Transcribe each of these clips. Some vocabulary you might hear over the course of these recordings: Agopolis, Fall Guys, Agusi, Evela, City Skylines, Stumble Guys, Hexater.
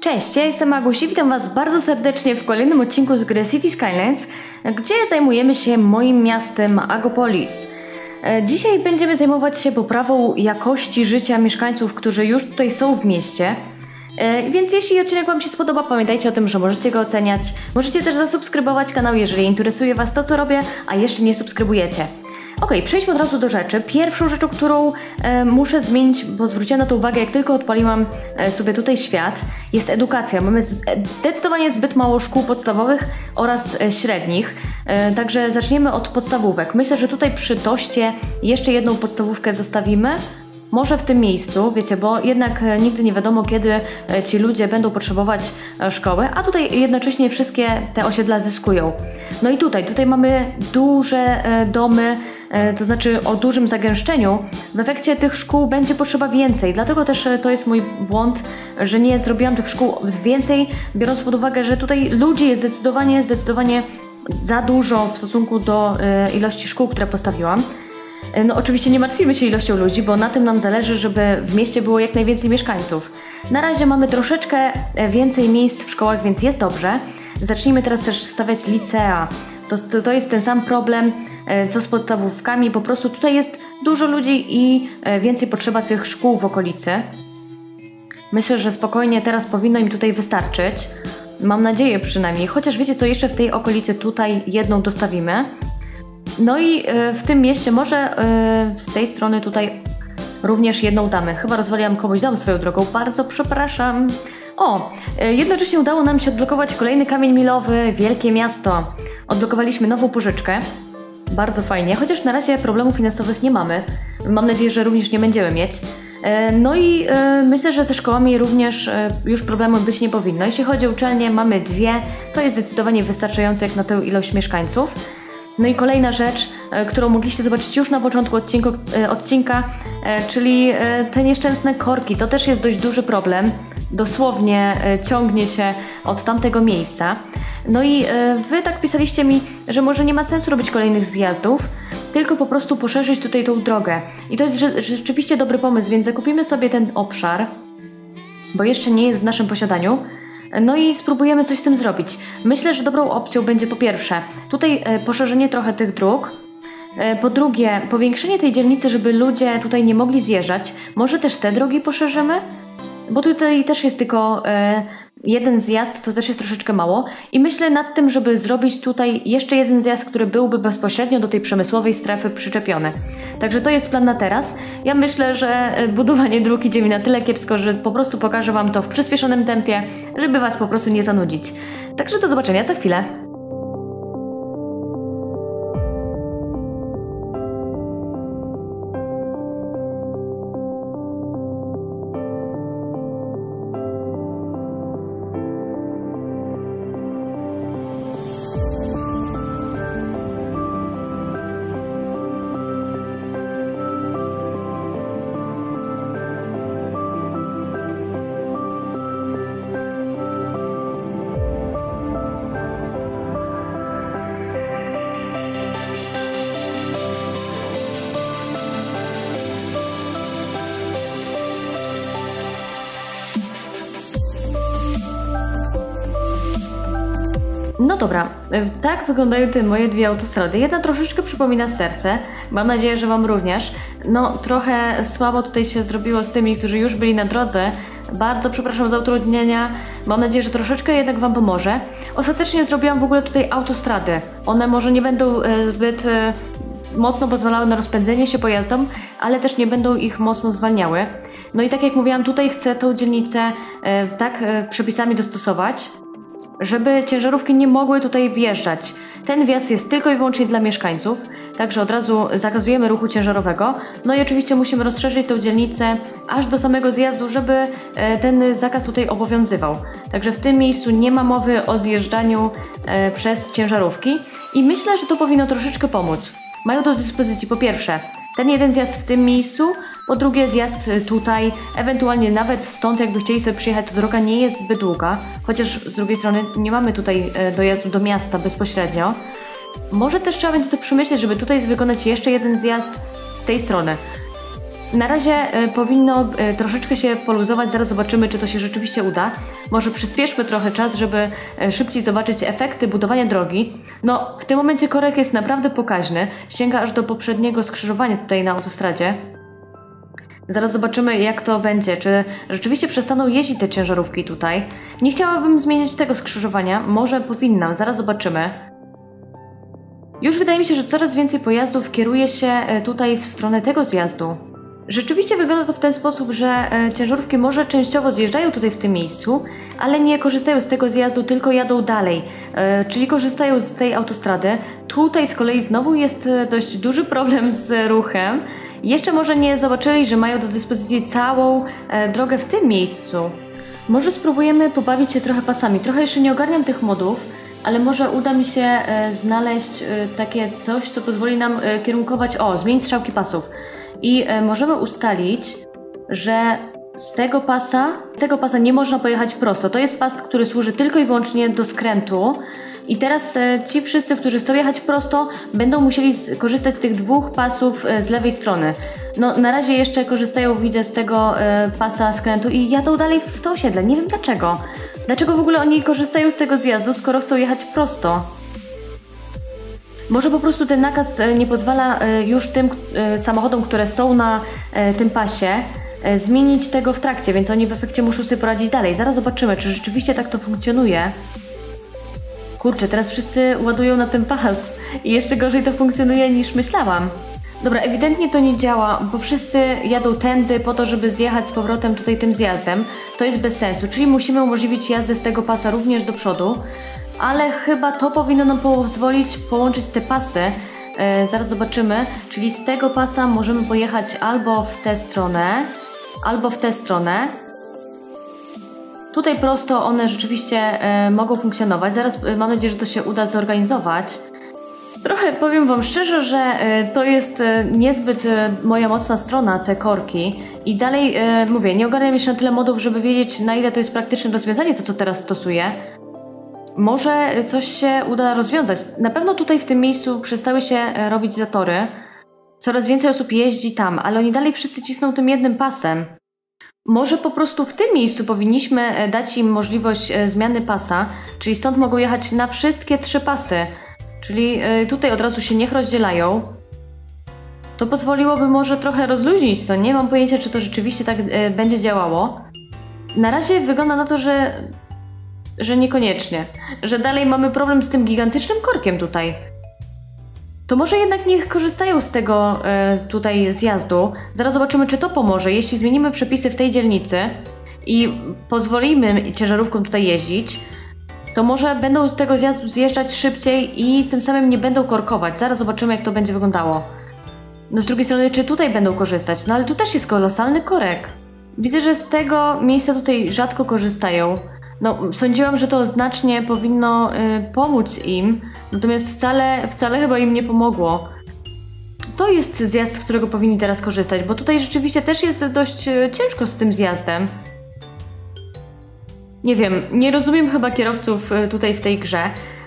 Cześć, ja jestem Agusi, witam Was bardzo serdecznie w kolejnym odcinku z gry City Skylines, gdzie zajmujemy się moim miastem Agopolis. Dzisiaj będziemy zajmować się poprawą jakości życia mieszkańców, którzy już tutaj są w mieście. Więc jeśli odcinek Wam się spodoba, pamiętajcie o tym, że możecie go oceniać. Możecie też zasubskrybować kanał, jeżeli interesuje Was to, co robię, a jeszcze nie subskrybujecie. Ok, przejdźmy od razu do rzeczy. Pierwszą rzeczą, którą muszę zmienić, bo zwróciłam na to uwagę, jak tylko odpaliłam sobie tutaj świat, jest edukacja. Mamy zdecydowanie zbyt mało szkół podstawowych oraz średnich, także zaczniemy od podstawówek. Myślę, że tutaj przy toście jeszcze jedną podstawówkę dostawimy. Może w tym miejscu, wiecie, bo jednak nigdy nie wiadomo, kiedy ci ludzie będą potrzebować szkoły, a tutaj jednocześnie wszystkie te osiedla zyskują. No i tutaj mamy duże domy, to znaczy o dużym zagęszczeniu. W efekcie tych szkół będzie potrzeba więcej, dlatego też to jest mój błąd, że nie zrobiłam tych szkół więcej, biorąc pod uwagę, że tutaj ludzi jest zdecydowanie za dużo w stosunku do ilości szkół, które postawiłam. No oczywiście nie martwimy się ilością ludzi, bo na tym nam zależy, żeby w mieście było jak najwięcej mieszkańców. Na razie mamy troszeczkę więcej miejsc w szkołach, więc jest dobrze. Zacznijmy teraz też stawiać licea. To jest ten sam problem, co z podstawówkami. Po prostu tutaj jest dużo ludzi i więcej potrzeba tych szkół w okolicy. Myślę, że spokojnie teraz powinno im tutaj wystarczyć. Mam nadzieję przynajmniej. Chociaż wiecie co, jeszcze w tej okolicy tutaj jedną dostawimy. No i w tym mieście może z tej strony tutaj również jedną damy. Chyba rozwaliłam komuś dom swoją drogą, bardzo przepraszam. O, jednocześnie udało nam się odblokować kolejny kamień milowy, wielkie miasto. Odblokowaliśmy nową pożyczkę, bardzo fajnie, chociaż na razie problemów finansowych nie mamy. Mam nadzieję, że również nie będziemy mieć. No i myślę, że ze szkołami również już problemu być nie powinno. Jeśli chodzi o uczelnie, mamy dwie, to jest zdecydowanie wystarczające jak na tę ilość mieszkańców. No i kolejna rzecz, którą mogliście zobaczyć już na początku odcinka, czyli te nieszczęsne korki. To też jest dość duży problem. Dosłownie ciągnie się od tamtego miejsca. No i Wy tak pisaliście mi, że może nie ma sensu robić kolejnych zjazdów, tylko po prostu poszerzyć tutaj tą drogę. I to jest rzeczywiście dobry pomysł, więc zakupimy sobie ten obszar, bo jeszcze nie jest w naszym posiadaniu. No i spróbujemy coś z tym zrobić. Myślę, że dobrą opcją będzie po pierwsze tutaj poszerzenie trochę tych dróg, po drugie powiększenie tej dzielnicy, żeby ludzie tutaj nie mogli zjeżdżać. Może też te drogi poszerzymy, bo tutaj też jest tylko jeden zjazd, to też jest troszeczkę mało. I myślę nad tym, żeby zrobić tutaj jeszcze jeden zjazd, który byłby bezpośrednio do tej przemysłowej strefy przyczepiony. Także to jest plan na teraz. Ja myślę, że budowanie dróg idzie mi na tyle kiepsko, że po prostu pokażę Wam to w przyspieszonym tempie, żeby Was po prostu nie zanudzić. Także do zobaczenia za chwilę. No dobra, tak wyglądają te moje dwie autostrady. Jedna troszeczkę przypomina serce, mam nadzieję, że Wam również. No trochę słabo tutaj się zrobiło z tymi, którzy już byli na drodze. Bardzo przepraszam za utrudnienia, mam nadzieję, że troszeczkę jednak Wam pomoże. Ostatecznie zrobiłam w ogóle tutaj autostrady. One może nie będą zbyt mocno pozwalały na rozpędzenie się pojazdom, ale też nie będą ich mocno zwalniały. No i tak jak mówiłam, tutaj chcę tą dzielnicę tak przepisami dostosować, żeby ciężarówki nie mogły tutaj wjeżdżać. Ten wjazd jest tylko i wyłącznie dla mieszkańców, także od razu zakazujemy ruchu ciężarowego. No i oczywiście musimy rozszerzyć tę dzielnicę aż do samego zjazdu, żeby ten zakaz tutaj obowiązywał. Także w tym miejscu nie ma mowy o zjeżdżaniu przez ciężarówki i myślę, że to powinno troszeczkę pomóc. Mają do dyspozycji po pierwsze ten jeden zjazd w tym miejscu, po drugie zjazd tutaj, ewentualnie nawet stąd jakby chcieli sobie przyjechać, to droga nie jest zbyt długa, chociaż z drugiej strony nie mamy tutaj dojazdu do miasta bezpośrednio. Może też trzeba będzie to przemyśleć, żeby tutaj wykonać jeszcze jeden zjazd z tej strony. Na razie powinno troszeczkę się poluzować, zaraz zobaczymy, czy to się rzeczywiście uda. Może przyspieszmy trochę czas, żeby szybciej zobaczyć efekty budowania drogi. No, w tym momencie korek jest naprawdę pokaźny, sięga aż do poprzedniego skrzyżowania tutaj na autostradzie. Zaraz zobaczymy, jak to będzie, czy rzeczywiście przestaną jeździć te ciężarówki tutaj. Nie chciałabym zmieniać tego skrzyżowania, może powinnam, zaraz zobaczymy. Już wydaje mi się, że coraz więcej pojazdów kieruje się tutaj w stronę tego zjazdu. Rzeczywiście wygląda to w ten sposób, że ciężarówki może częściowo zjeżdżają tutaj w tym miejscu, ale nie korzystają z tego zjazdu, tylko jadą dalej, czyli korzystają z tej autostrady. Tutaj z kolei znowu jest dość duży problem z ruchem. Jeszcze może nie zobaczyli, że mają do dyspozycji całą drogę w tym miejscu. Może spróbujemy pobawić się trochę pasami. Trochę jeszcze nie ogarniam tych modów, ale może uda mi się znaleźć takie coś, co pozwoli nam kierunkować... O, zmienić strzałki pasów. I możemy ustalić, że z tego pasa nie można pojechać prosto. To jest pas, który służy tylko i wyłącznie do skrętu. I teraz ci wszyscy, którzy chcą jechać prosto, będą musieli korzystać z tych dwóch pasów z lewej strony. No, na razie jeszcze korzystają, widzę, z tego pasa skrętu i jadą dalej w to osiedle. Nie wiem dlaczego. Dlaczego w ogóle oni korzystają z tego zjazdu, skoro chcą jechać prosto? Może po prostu ten nakaz nie pozwala już tym samochodom, które są na tym pasie, zmienić tego w trakcie, więc oni w efekcie muszą sobie poradzić dalej. Zaraz zobaczymy, czy rzeczywiście tak to funkcjonuje. Kurczę, teraz wszyscy ładują na ten pas i jeszcze gorzej to funkcjonuje, niż myślałam. Dobra, ewidentnie to nie działa, bo wszyscy jadą tędy po to, żeby zjechać z powrotem tutaj tym zjazdem. To jest bez sensu, czyli musimy umożliwić jazdę z tego pasa również do przodu, ale chyba to powinno nam pozwolić połączyć te pasy. Zaraz zobaczymy, czyli z tego pasa możemy pojechać albo w tę stronę, albo w tę stronę. Tutaj prosto one rzeczywiście mogą funkcjonować. Zaraz mam nadzieję, że to się uda zorganizować. Trochę powiem Wam szczerze, że to jest niezbyt moja mocna strona, te korki. I dalej mówię, nie ogarniam jeszcze na tyle modów, żeby wiedzieć, na ile to jest praktyczne rozwiązanie, to co teraz stosuję. Może coś się uda rozwiązać. Na pewno tutaj w tym miejscu przestały się robić zatory. Coraz więcej osób jeździ tam, ale oni dalej wszyscy cisną tym jednym pasem. Może po prostu w tym miejscu powinniśmy dać im możliwość zmiany pasa, czyli stąd mogą jechać na wszystkie trzy pasy. Czyli tutaj od razu się niech rozdzielają. To pozwoliłoby może trochę rozluźnić to. Nie mam pojęcia, czy to rzeczywiście tak będzie działało. Na razie wygląda na to, że niekoniecznie. Że dalej mamy problem z tym gigantycznym korkiem tutaj. To może jednak niech korzystają z tego tutaj zjazdu. Zaraz zobaczymy, czy to pomoże. Jeśli zmienimy przepisy w tej dzielnicy i pozwolimy ciężarówkom tutaj jeździć, to może będą z tego zjazdu zjeżdżać szybciej i tym samym nie będą korkować. Zaraz zobaczymy, jak to będzie wyglądało. No z drugiej strony, czy tutaj będą korzystać? No ale tu też jest kolosalny korek. Widzę, że z tego miejsca tutaj rzadko korzystają. No sądziłam, że to znacznie powinno pomóc im, natomiast wcale chyba im nie pomogło. To jest zjazd, z którego powinni teraz korzystać, bo tutaj rzeczywiście też jest dość ciężko z tym zjazdem. Nie wiem, nie rozumiem chyba kierowców tutaj w tej grze,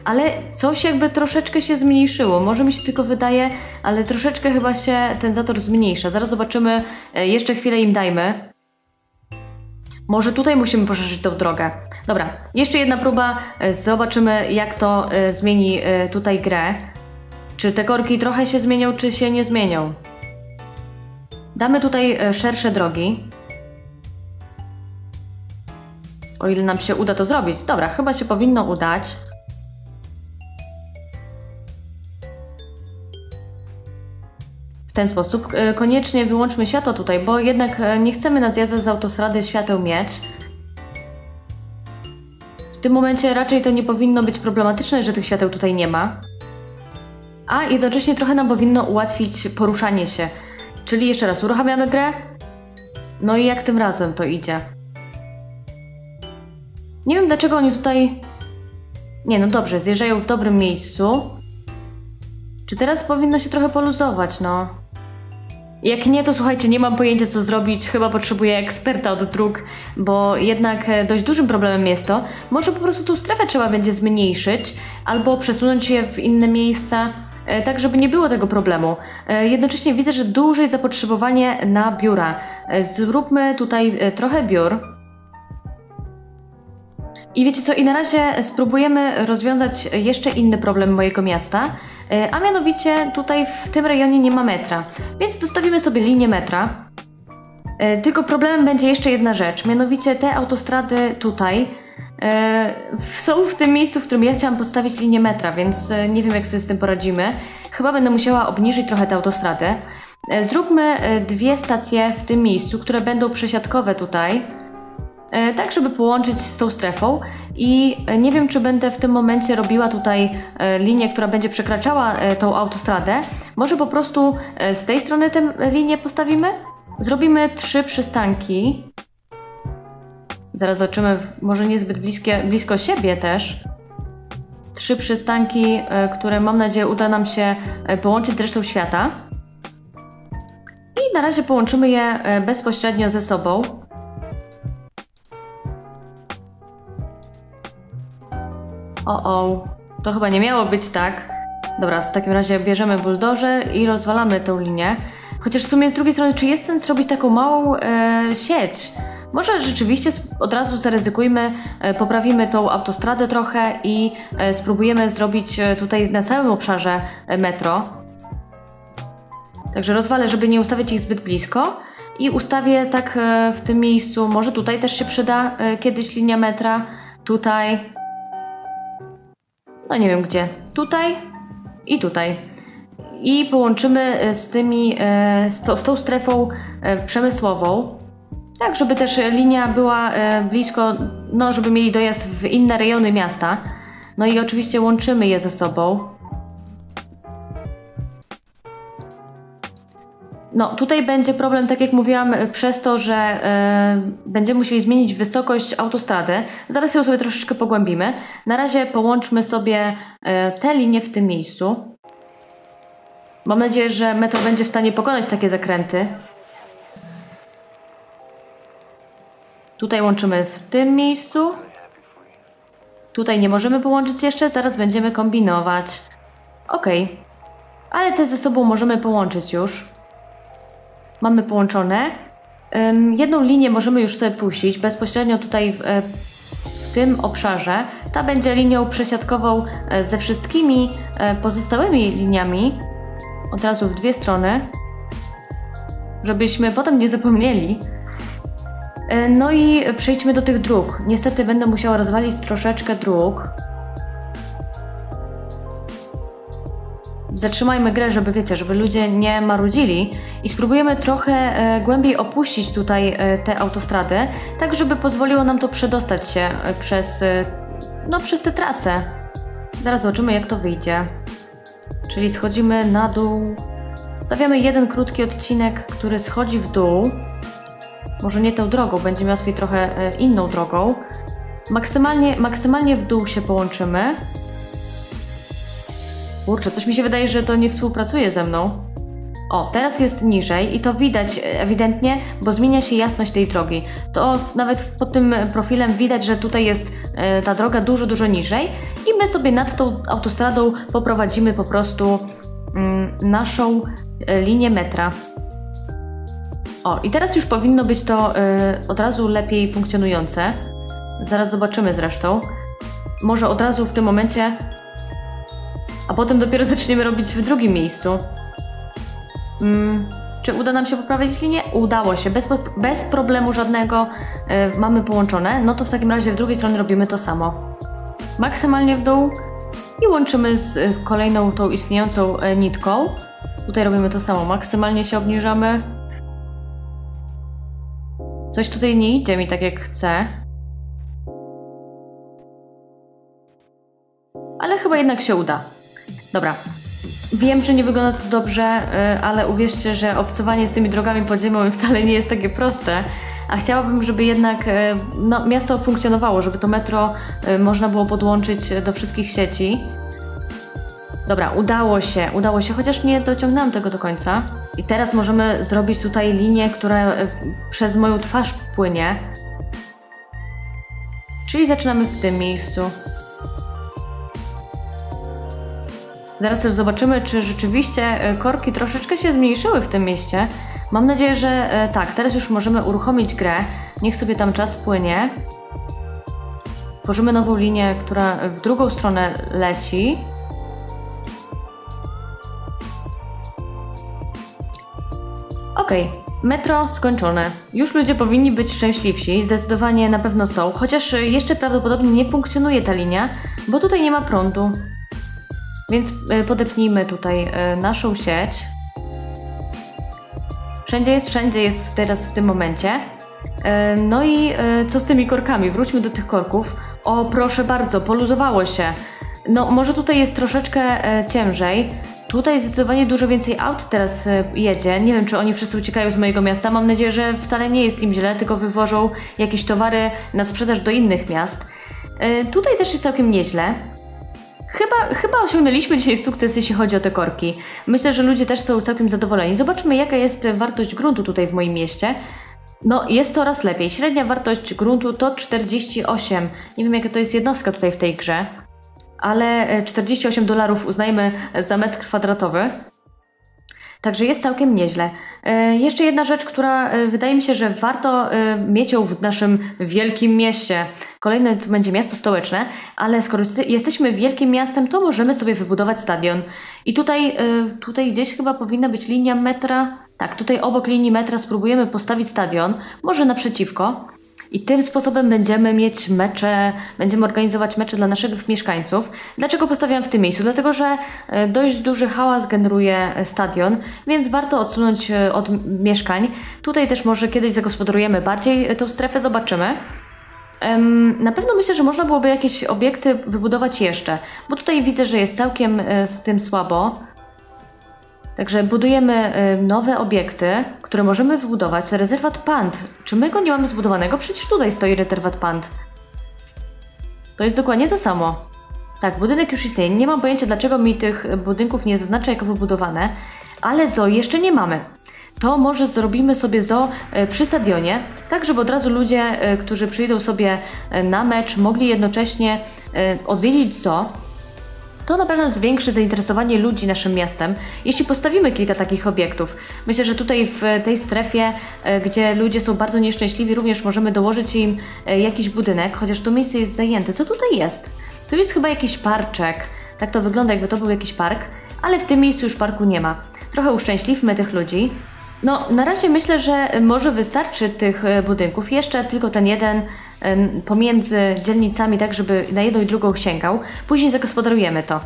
ale coś jakby troszeczkę się zmniejszyło. Może mi się tylko wydaje, ale troszeczkę chyba się ten zator zmniejsza. Zaraz zobaczymy, jeszcze chwilę im dajmy. Może tutaj musimy poszerzyć tą drogę. Dobra, jeszcze jedna próba, zobaczymy, jak to zmieni tutaj grę. Czy te korki trochę się zmienią, czy się nie zmienią. Damy tutaj szersze drogi. O ile nam się uda to zrobić. Dobra, chyba się powinno udać. W ten sposób. Koniecznie wyłączmy światło tutaj, bo jednak nie chcemy na zjazdach z autostrady świateł mieć. W tym momencie raczej to nie powinno być problematyczne, że tych świateł tutaj nie ma. A jednocześnie trochę nam powinno ułatwić poruszanie się. Czyli jeszcze raz uruchamiamy grę. No i jak tym razem to idzie. Nie wiem, dlaczego oni tutaj... Nie, no dobrze, zjeżdżają w dobrym miejscu. Czy teraz powinno się trochę poluzować, no? Jak nie, to słuchajcie, nie mam pojęcia, co zrobić. Chyba potrzebuję eksperta od dróg, bo jednak dość dużym problemem jest to. Może po prostu tą strefę trzeba będzie zmniejszyć, albo przesunąć je w inne miejsca. tak żeby nie było tego problemu. Jednocześnie widzę, że duże jest zapotrzebowanie na biura. Zróbmy tutaj trochę biur. I wiecie co, i na razie spróbujemy rozwiązać jeszcze inny problem mojego miasta, a mianowicie tutaj w tym rejonie nie ma metra, więc dostawimy sobie linię metra. Tylko problemem będzie jeszcze jedna rzecz, mianowicie te autostrady tutaj są w tym miejscu, w którym ja chciałam postawić linię metra, więc nie wiem, jak sobie z tym poradzimy. Chyba będę musiała obniżyć trochę tę autostradę. Zróbmy dwie stacje w tym miejscu, które będą przesiadkowe tutaj, tak żeby połączyć z tą strefą, i nie wiem, czy będę w tym momencie robiła tutaj linię, która będzie przekraczała tą autostradę. Może po prostu z tej strony tę linię postawimy? Zrobimy trzy przystanki. Zaraz zobaczymy, może niezbyt blisko siebie też. Trzy przystanki, które mam nadzieję uda nam się połączyć z resztą świata. I na razie połączymy je bezpośrednio ze sobą. O, to chyba nie miało być tak. Dobra, w takim razie bierzemy buldożer i rozwalamy tą linię. Chociaż w sumie z drugiej strony, czy jest sens robić taką małą sieć? Może rzeczywiście od razu zaryzykujmy, poprawimy tą autostradę trochę i spróbujemy zrobić tutaj na całym obszarze metro. Także rozwalę, żeby nie ustawiać ich zbyt blisko, i ustawię tak w tym miejscu. Może tutaj też się przyda kiedyś linia metra. Tutaj. No nie wiem gdzie. Tutaj i tutaj. I połączymy z tą strefą przemysłową, tak żeby też linia była blisko, no żeby mieli dojazd w inne rejony miasta. No i oczywiście łączymy je ze sobą. No tutaj będzie problem, tak jak mówiłam, przez to, że będziemy musieli zmienić wysokość autostrady. Zaraz ją sobie troszeczkę pogłębimy. Na razie połączmy sobie te linie w tym miejscu. Mam nadzieję, że metro będzie w stanie pokonać takie zakręty. Tutaj łączymy w tym miejscu. Tutaj nie możemy połączyć jeszcze, zaraz będziemy kombinować. Okej. Ale te ze sobą możemy połączyć już. Mamy połączone. Jedną linię możemy już sobie puścić bezpośrednio tutaj w tym obszarze. Ta będzie linią przesiadkową ze wszystkimi pozostałymi liniami. Od razu w dwie strony, żebyśmy potem nie zapomnieli. No i przejdźmy do tych dróg. Niestety będę musiała rozwalić troszeczkę dróg. Zatrzymajmy grę, żeby wiecie, żeby ludzie nie marudzili, i spróbujemy trochę głębiej opuścić tutaj te autostrady, tak żeby pozwoliło nam to przedostać się przez tę trasę. Zaraz zobaczymy, jak to wyjdzie. Czyli schodzimy na dół, stawiamy jeden krótki odcinek, który schodzi w dół. Może nie tą drogą, będzie mi łatwiej trochę inną drogą. Maksymalnie w dół się połączymy. Kurczę, coś mi się wydaje, że to nie współpracuje ze mną. O, teraz jest niżej i to widać ewidentnie, bo zmienia się jasność tej drogi. To nawet pod tym profilem widać, że tutaj jest ta droga dużo, dużo niżej, i my sobie nad tą autostradą poprowadzimy po prostu naszą linię metra. O, i teraz już powinno być to od razu lepiej funkcjonujące. Zaraz zobaczymy zresztą. Może od razu w tym momencie, a potem dopiero zaczniemy robić w drugim miejscu. Czy uda nam się poprawić linię? Udało się, bez problemu żadnego mamy połączone. No to w takim razie w drugiej stronie robimy to samo. Maksymalnie w dół i łączymy z kolejną tą istniejącą nitką. Tutaj robimy to samo, maksymalnie się obniżamy. Coś tutaj nie idzie mi tak, jak chcę. Ale chyba jednak się uda. Dobra. Wiem, że nie wygląda to dobrze, ale uwierzcie, że obcowanie z tymi drogami podziemnymi wcale nie jest takie proste, a chciałabym, żeby jednak miasto funkcjonowało, żeby to metro można było podłączyć do wszystkich sieci. Dobra, udało się, chociaż nie dociągnęłam tego do końca. I teraz możemy zrobić tutaj linię, która przez moją twarz płynie. Czyli zaczynamy w tym miejscu. Zaraz też zobaczymy, czy rzeczywiście korki troszeczkę się zmniejszyły w tym mieście. Mam nadzieję, że tak, teraz już możemy uruchomić grę. Niech sobie tam czas płynie. Tworzymy nową linię, która w drugą stronę leci. Okej, metro skończone. Już ludzie powinni być szczęśliwsi, zdecydowanie na pewno są, chociaż jeszcze prawdopodobnie nie funkcjonuje ta linia, bo tutaj nie ma prądu. Więc podepnijmy tutaj naszą sieć. Wszędzie jest teraz w tym momencie. No i co z tymi korkami? Wróćmy do tych korków. O, proszę bardzo, poluzowało się. No, może tutaj jest troszeczkę ciężej. Tutaj zdecydowanie dużo więcej aut teraz jedzie. Nie wiem, czy oni wszyscy uciekają z mojego miasta. Mam nadzieję, że wcale nie jest im źle, tylko wywożą jakieś towary na sprzedaż do innych miast. Tutaj też jest całkiem nieźle. Chyba osiągnęliśmy dzisiaj sukces, jeśli chodzi o te korki. Myślę, że ludzie też są całkiem zadowoleni. Zobaczmy, jaka jest wartość gruntu tutaj w moim mieście. No, jest coraz lepiej. Średnia wartość gruntu to 48. Nie wiem, jaka to jest jednostka tutaj w tej grze, ale $48 uznajmy za metr kwadratowy. Także jest całkiem nieźle. Jeszcze jedna rzecz, która wydaje mi się, że warto mieć ją w naszym wielkim mieście. Kolejne to będzie miasto stołeczne, ale skoro jesteśmy wielkim miastem, to możemy sobie wybudować stadion. I tutaj gdzieś chyba powinna być linia metra. Tak, tutaj obok linii metra spróbujemy postawić stadion, może naprzeciwko. I tym sposobem będziemy mieć mecze, będziemy organizować mecze dla naszych mieszkańców. Dlaczego postawiam w tym miejscu? Dlatego, że dość duży hałas generuje stadion, więc warto odsunąć od mieszkań. Tutaj też może kiedyś zagospodarujemy bardziej tą strefę, zobaczymy. Na pewno myślę, że można byłoby jakieś obiekty wybudować jeszcze, bo tutaj widzę, że jest całkiem z tym słabo. Także budujemy nowe obiekty, które możemy wybudować. Rezerwat Pand. Czy my go nie mamy zbudowanego? Przecież tutaj stoi rezerwat Pand. To jest dokładnie to samo. Tak, budynek już istnieje. Nie mam pojęcia, dlaczego mi tych budynków nie zaznacza jako wybudowane, ale zoo jeszcze nie mamy. To może zrobimy sobie zoo przy stadionie, tak żeby od razu ludzie, którzy przyjdą sobie na mecz, mogli jednocześnie odwiedzić zoo. To na pewno zwiększy zainteresowanie ludzi naszym miastem, jeśli postawimy kilka takich obiektów. Myślę, że tutaj w tej strefie, gdzie ludzie są bardzo nieszczęśliwi, również możemy dołożyć im jakiś budynek, chociaż to miejsce jest zajęte. Co tutaj jest? To jest chyba jakiś parczek. Tak to wygląda, jakby to był jakiś park, ale w tym miejscu już parku nie ma. Trochę uszczęśliwmy tych ludzi. No, na razie myślę, że może wystarczy tych budynków. Jeszcze tylko ten jeden pomiędzy dzielnicami, tak żeby na jedną i drugą sięgał. Później zagospodarujemy to.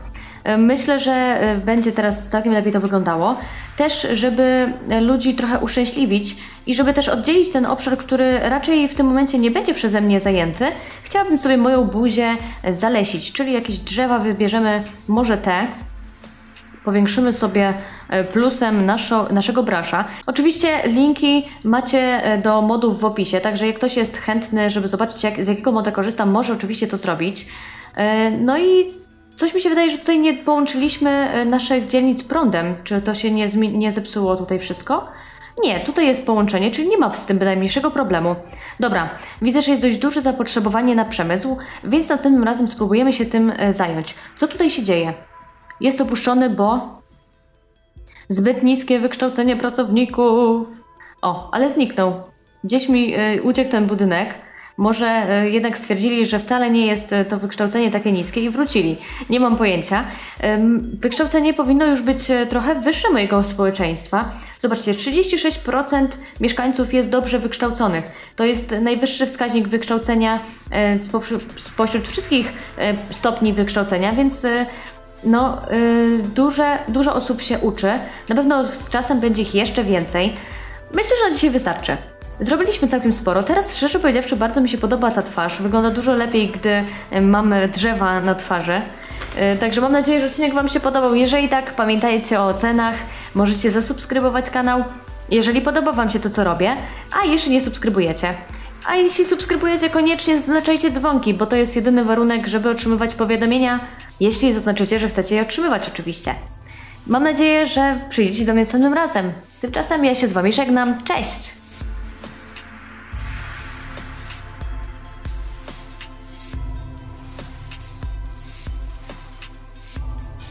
Myślę, że będzie teraz całkiem lepiej to wyglądało. Też, żeby ludzi trochę uszczęśliwić i żeby też oddzielić ten obszar, który raczej w tym momencie nie będzie przeze mnie zajęty, chciałabym sobie moją buzię zalesić, czyli jakieś drzewa wybierzemy, może te. Powiększymy sobie plusem naszego brasza. Oczywiście linki macie do modów w opisie, także jak ktoś jest chętny, żeby zobaczyć z jakiego moda korzystam, może oczywiście to zrobić. No i coś mi się wydaje, że tutaj nie połączyliśmy naszych dzielnic prądem. Czy to się nie zepsuło tutaj wszystko? Nie, tutaj jest połączenie, czyli nie ma z tym najmniejszego problemu. Dobra, widzę, że jest dość duże zapotrzebowanie na przemysł, więc następnym razem spróbujemy się tym zająć. Co tutaj się dzieje? Jest opuszczony, bo zbyt niskie wykształcenie pracowników. O, ale zniknął. Gdzieś mi uciekł ten budynek. Może jednak stwierdzili, że wcale nie jest to wykształcenie takie niskie i wrócili. Nie mam pojęcia. Wykształcenie powinno już być trochę wyższe mojego społeczeństwa. Zobaczcie, 36% mieszkańców jest dobrze wykształconych. To jest najwyższy wskaźnik wykształcenia spośród wszystkich stopni wykształcenia, więc no, dużo osób się uczy. Na pewno z czasem będzie ich jeszcze więcej. Myślę, że na dzisiaj wystarczy. Zrobiliśmy całkiem sporo. Teraz, szczerze powiedziawszy, bardzo mi się podoba ta twarz. Wygląda dużo lepiej, gdy mamy drzewa na twarzy. Także mam nadzieję, że odcinek Wam się podobał. Jeżeli tak, pamiętajcie o ocenach. Możecie zasubskrybować kanał, jeżeli podoba Wam się to, co robię. A jeśli nie subskrybujecie. A jeśli subskrybujecie, koniecznie zaznaczajcie dzwonki, bo to jest jedyny warunek, żeby otrzymywać powiadomienia, jeśli zaznaczycie, że chcecie je otrzymywać oczywiście. Mam nadzieję, że przyjdziecie do mnie następnym razem. Tymczasem ja się z Wami żegnam. Cześć!